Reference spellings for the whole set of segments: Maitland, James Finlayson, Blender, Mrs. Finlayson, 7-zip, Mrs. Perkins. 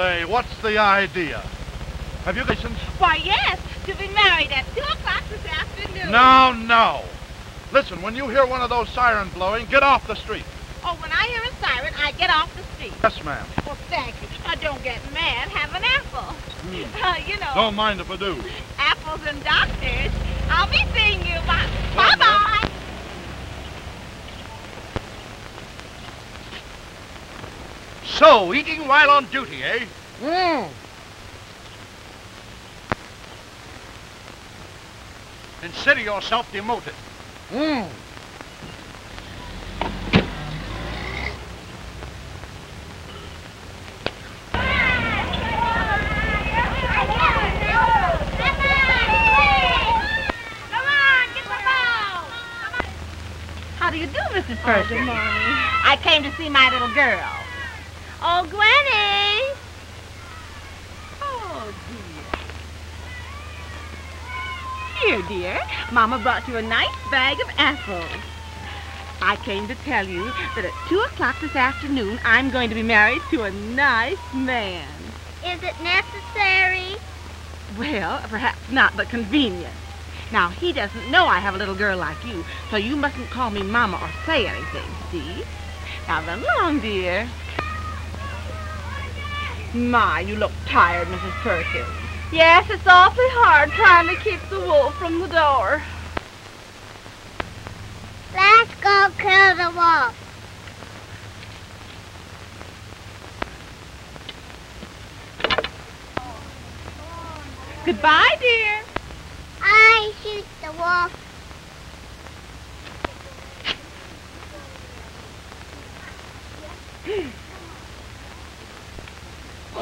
Say, what's the idea? Have you listened? Why, yes, to be married at 2 o'clock this afternoon. No, no. Listen, when you hear one of those sirens blowing, get off the street. Oh, when I hear a siren, I get off the street. Yes, ma'am. Well, thank you. Don't get mad. Have an apple. You know. Don't mind if I do. Apples and doctors. I'll be seeing you. Bye-bye. So, eating while on duty, eh? Consider yourself demoted. Mrs. Perkins. Good morning. I came to see my little girl. Oh, Gwenny! Oh, dear. Here, dear, Mama brought you a nice bag of apples. I came to tell you that at 2 o'clock this afternoon, I'm going to be married to a nice man. Is it necessary? Well, perhaps not, but convenient. Now, he doesn't know I have a little girl like you, so you mustn't call me Mama or say anything, see? Now, run along, dear. My, you look tired, Mrs. Perkins. Yes, it's awfully hard trying to keep the wolf from the door. Let's go kill the wolf. Goodbye, dear. I shoot the wolf. Oh.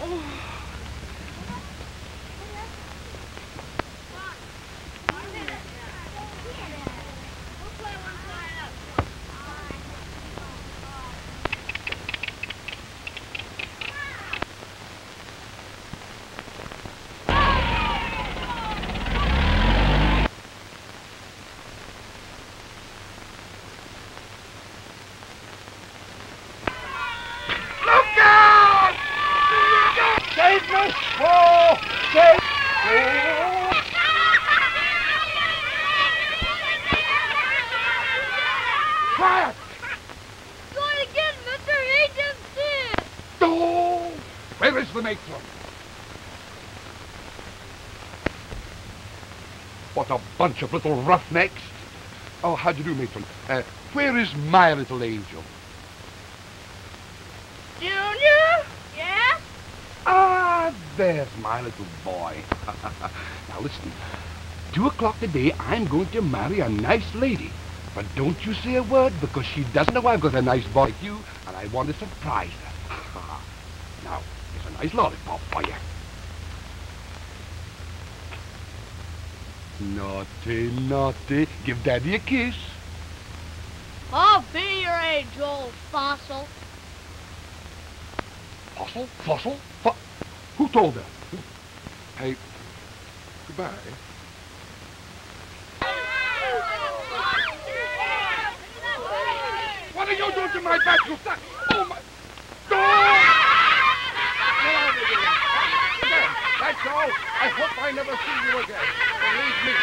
Oh. What a bunch of little roughnecks. Oh, how do you do, Maitland? Where is my little angel? Junior? Yes? Ah, there's my little boy. Now, listen. 2 o'clock today, I'm going to marry a nice lady. But don't you say a word, because she doesn't know I've got a nice boy like you, and I want to surprise her. Now, here's a nice lollipop for you. Naughty, naughty. Give Daddy a kiss. I'll be your age, old fossil. Fossil? Fossil? Who told her? Hey, goodbye. What are you doing to my back? You stop. Oh, my... That's all. I hope I never see you again. Believe me.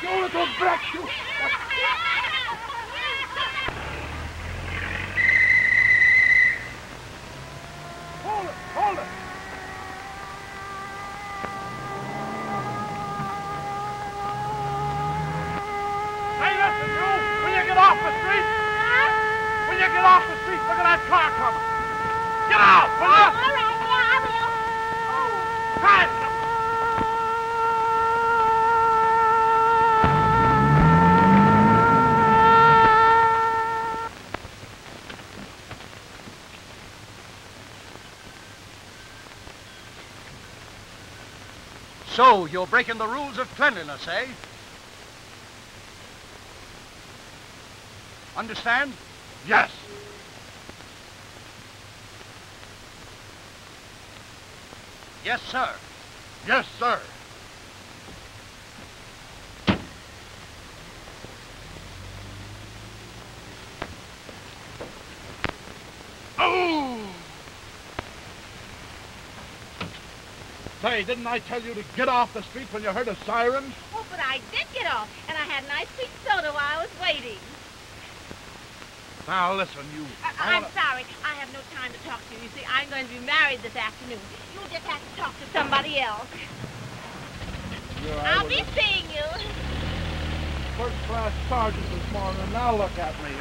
You little brat, you. Hold it, hold it. Hey, listen, you. When you get off the street, look at that car coming. Get out, will you? All right, yeah, I will. Cut! So, you're breaking the rules of cleanliness, eh? Understand? Yes. Yes, sir. Yes, sir. Say, didn't I tell you to get off the street when you heard a siren? Oh, but I did get off, and I had an ice cream soda while I was waiting. Now, listen, you... I'm sorry. I have no time to talk to you. You see, I'm going to be married this afternoon. You'll just have to talk to somebody else. I'll be seeing you. First-class sergeant this morning, and now look at me.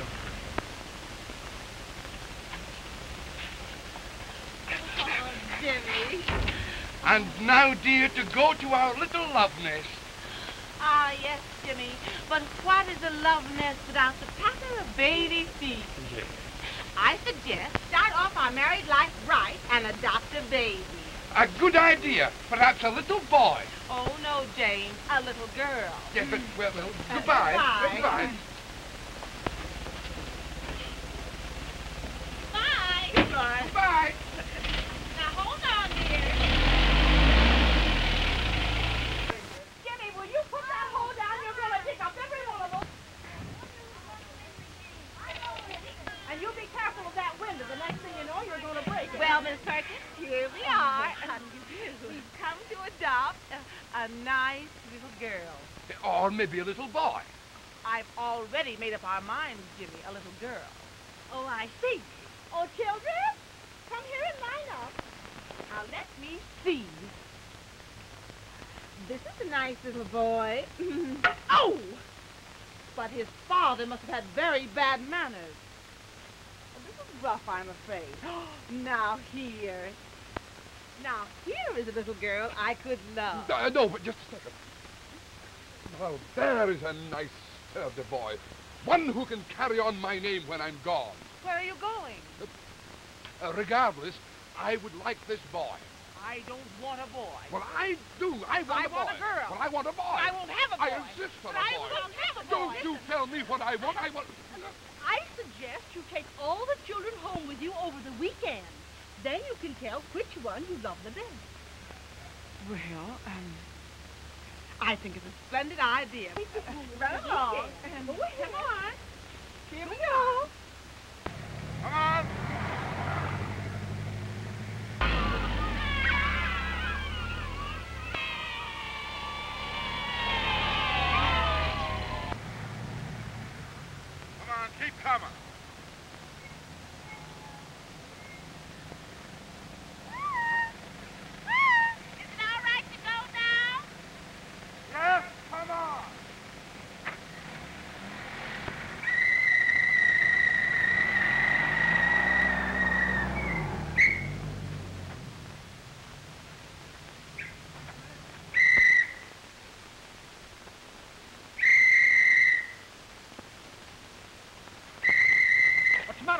Oh, Jimmy. And now, dear, to go to our little love nest. Ah, yes, Jimmy. But what is a love nest without the patter of baby feet? Yes. I suggest start off our married life right and adopt a baby. A good idea. Perhaps a little boy. Oh, no, James. A little girl. Yes, but, well, goodbye. Goodbye. Bye. Goodbye. Goodbye. Now, hold on, dear. Jimmy, will you put that hole down? You're going to pick up every one of them. And you be careful of that window. The next thing you know, you're going to break it. Well, Miss Perkins, here we are. We've come to adopt a nice little girl. Or maybe a little boy. I've already made up our minds, Jimmy, a little girl. Oh, I see. Oh, children, come here and line up. Now, let me see. This is a nice little boy. Oh! But his father must have had very bad manners. Well, this is rough, I'm afraid. Now, here. Now, here is a little girl I could love. No, but just a second. Well, there is a nice sturdy boy. One who can carry on my name when I'm gone. Where are you going? Regardless, I would like this boy. I don't want a boy. Well, I do. I want a boy. I want a girl. Well, I want a boy. I won't have a boy. I insist on a boy. I won't have a boy. Don't you tell me what I want. I want... I suggest you take all the children home with you over the weekend. Then you can tell which one you love the best. Well, I think it's a splendid idea. Run along. Come on. Here we go. Come on. Come on, keep coming.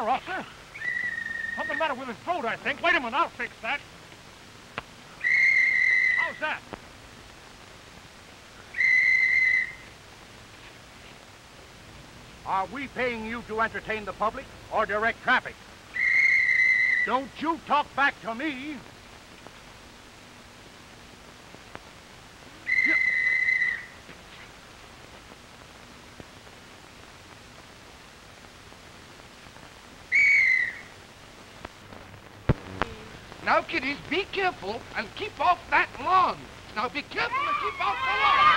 Officer? Something matter with his throat, I think. Wait a minute, I'll fix that. How's that? Are we paying you to entertain the public or direct traffic? Don't you talk back to me. Now, kiddies, be careful and keep off that lawn. Now, be careful and keep off the lawn.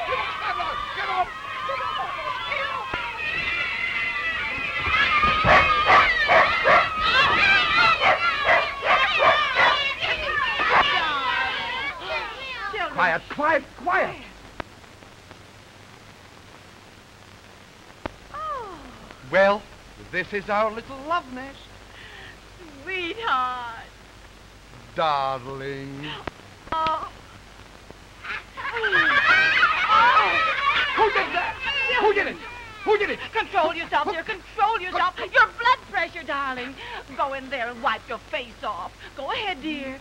Get off that lawn. Get off. Get off. Get off. Get off. Quiet, quiet, quiet. Oh. Well, this is our little love nest. Sweetheart. Darling. Oh. Oh. Who did that? Who did it? Who did it? Control yourself, dear. Control yourself. Your blood pressure, darling. Go in there and wipe your face off. Go ahead, dear.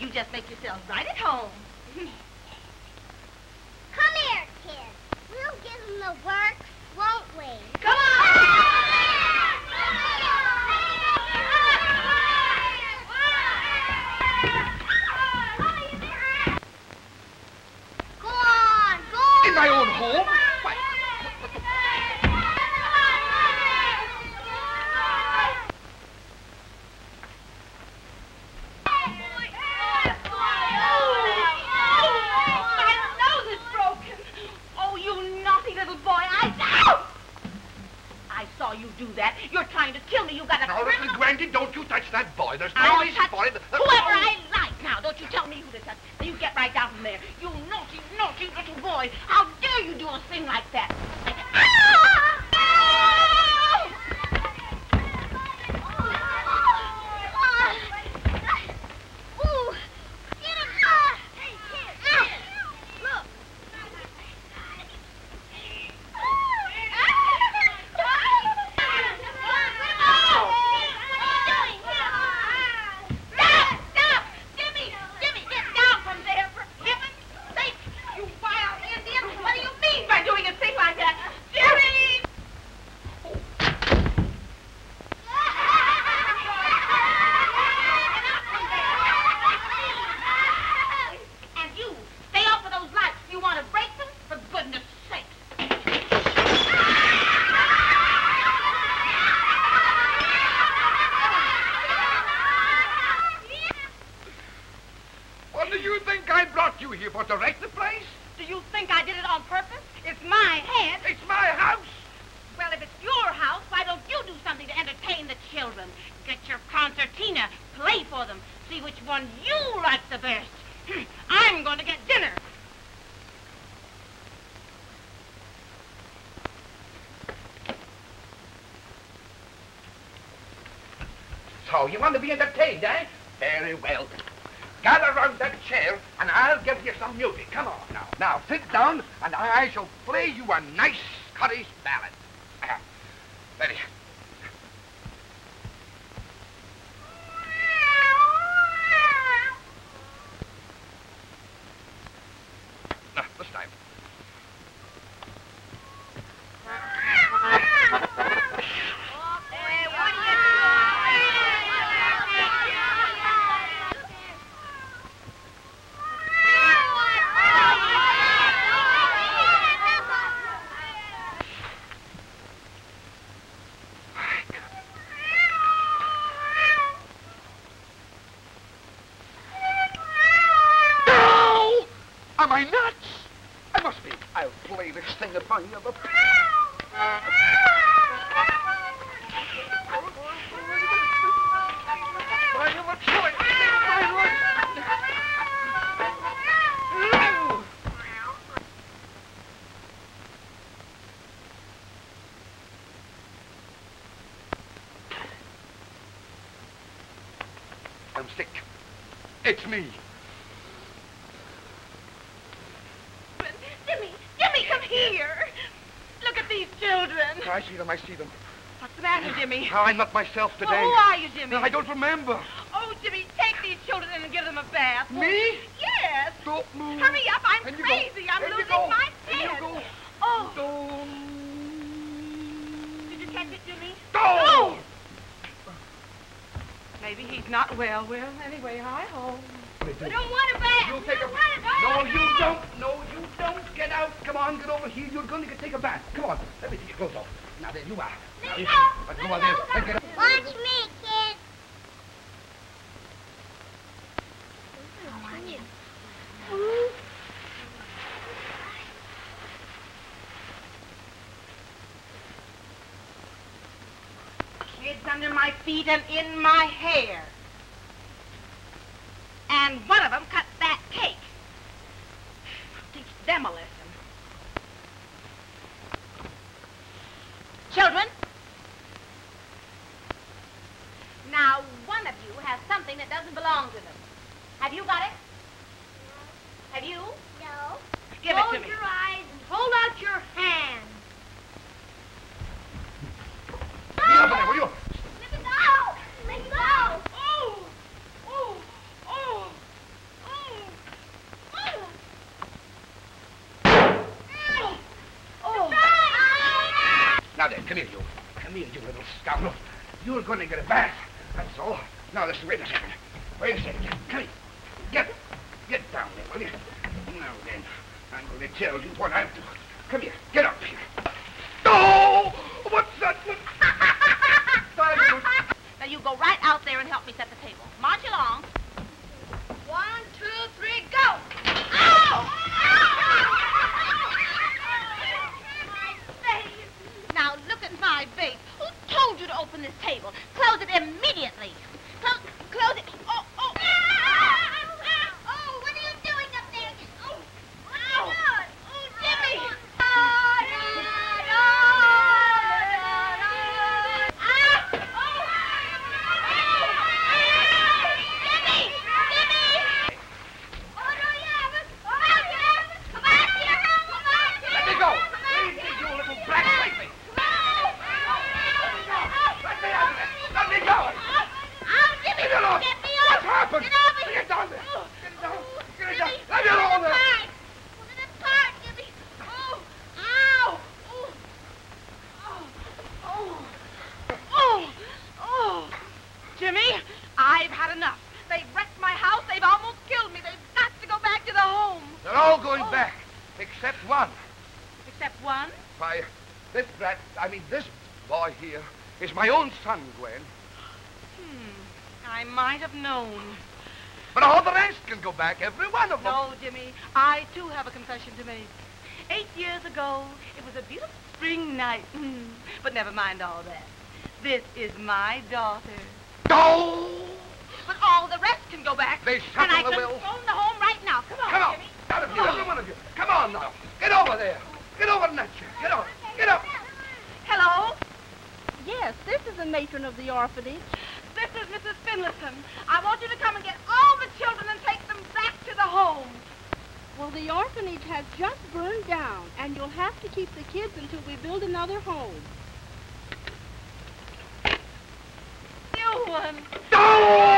You just make yourselves right at home. Come here, kids. We'll give them the works, won't we? Come on! Perkins, don't you touch that boy. There's no reason for it. Whoever I like now. Don't you tell me who to touch. You get right down from there. You naughty, naughty little boy. How dare you do a thing like that? Oh, you want to be entertained, eh? Very well. Gather round that chair, and I'll give you some music. Come on, now. Now, sit down, and I shall play you a nice Scottish ballad. Very. No, this time. I'm sick. It's me. Jimmy, come here. Look at these children. I see them. What's the matter, Jimmy? I'm not myself today. Well, who are you, Jimmy? I don't remember. Oh, Jimmy, take these children and give them a bath. Me? Yes. Don't move. Hurry up. I'm crazy. I'm losing my head. Oh. Don't. Did you catch it, Jimmy? Don't. Maybe he's not well. Well, anyway, I hope. I don't want a bath. You'll take a bath. No, you don't. No, you don't. Get out. Come on, get over here. You're going to take a bath. Come on. Let me take your clothes off. Now, there you are. Now, you go. There. Get up. Watch me, kid. Kids under my feet and in my hair. And one of them cut that cake. I'll teach them a lesson. Children. Now, one of you has something that doesn't belong to them. Have you got it? No. Have you? No. Give it to me. Close your eyes and hold out your hand. Come here, you little scoundrel. You're going to get a bath. That's all. Now, listen, wait a second. Come here. Get down there, will you? Now then, I'm going to tell you what I'll do. Come here. Get up here. Oh! What's that? Now, you go right out there and help me set the table. March along. 1, 2, 3, go! Ow! Now, look at my face. Who told you to open this table? Close it immediately. no going back, except one. Except one? Why, this boy here is my own son, Gwen. I might have known. But all the rest can go back, every one of them. No, Jimmy, I too have a confession to make. 8 years ago, it was a beautiful spring night. But never mind all that. This is my daughter. Go! But all the rest can go back. They shut the will. And I can phone the home right now. Come on, Jimmy. Out of here, every one of you. Come on now. Get over there. Get over, Natcha. Get on. Get up. Hello? Yes, this is the matron of the orphanage. This is Mrs. Finlayson. I want you to come and get all the children and take them back to the home. Well, the orphanage has just burned down, and you'll have to keep the kids until we build another home. You one. Oh!